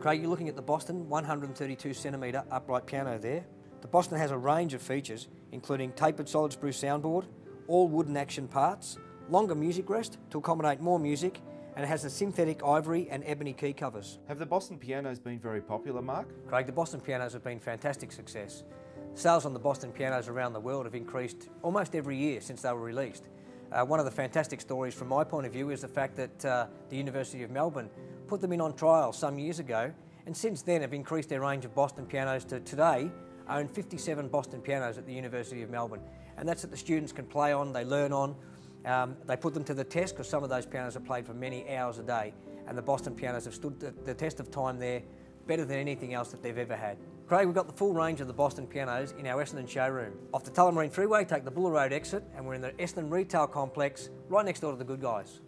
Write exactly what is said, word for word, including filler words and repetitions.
Craig, you're looking at the Boston one hundred thirty-two centimetre upright piano there. The Boston has a range of features, including tapered solid spruce soundboard, all wooden action parts, longer music rest to accommodate more music, and it has the synthetic ivory and ebony key covers. Have the Boston pianos been very popular, Mark? Craig, the Boston pianos have been fantastic success. Sales on the Boston pianos around the world have increased almost every year since they were released. Uh, one of the fantastic stories from my point of view is the fact that uh, the University of Melbourne put them in on trial some years ago, and since then have increased their range of Boston pianos to today own fifty-seven Boston pianos at the University of Melbourne. And that's what the students can play on, they learn on. Um, they put them to the test because some of those pianos are played for many hours a day, and the Boston pianos have stood the, the test of time there better than anything else that they've ever had. Craig, we've got the full range of the Boston pianos in our Essendon showroom. Off the Tullamarine Freeway, take the Buller Road exit and we're in the Essendon Retail Complex right next door to the Good Guys.